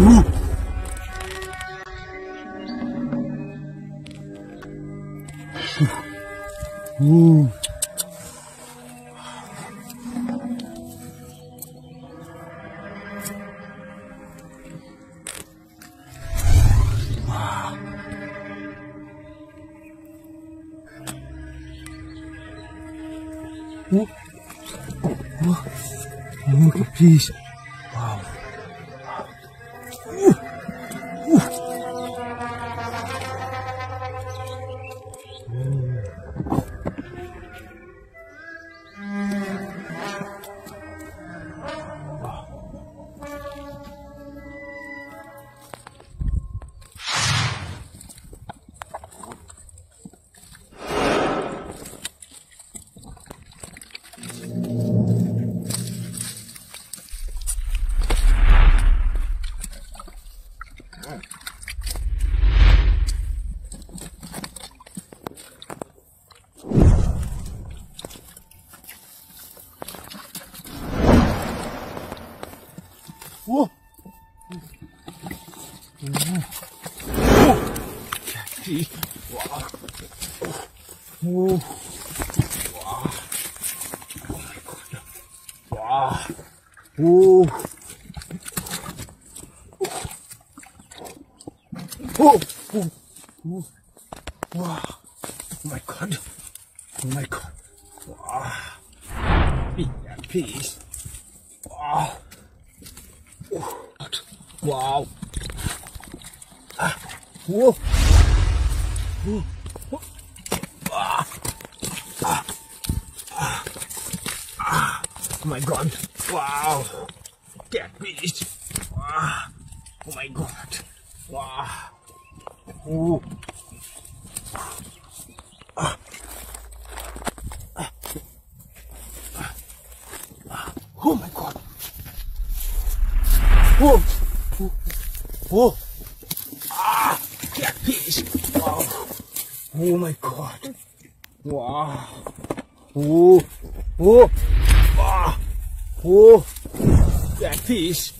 Ooh. Look at these. Wow. Ooh. Ooh. Whoa! Whoa! Whoa! Wow! Oh my God! Wow! Whoa! Oh! Oh! Wow! Oh my God! Oh my God! Wow! Peace! Wow! Wow! Ah! Whoa! Whoa! Whoa. Ah. Ah. Ah. Ah. Oh my God! Wow! That beast! Ah. Oh my God! Wow! Ooh. Ah. Ah. Ah. Ah. Oh my God! Whoa! Oh, ah, that piece! Wow! Oh my God! Wow! Oh, oh, ah, oh, that piece!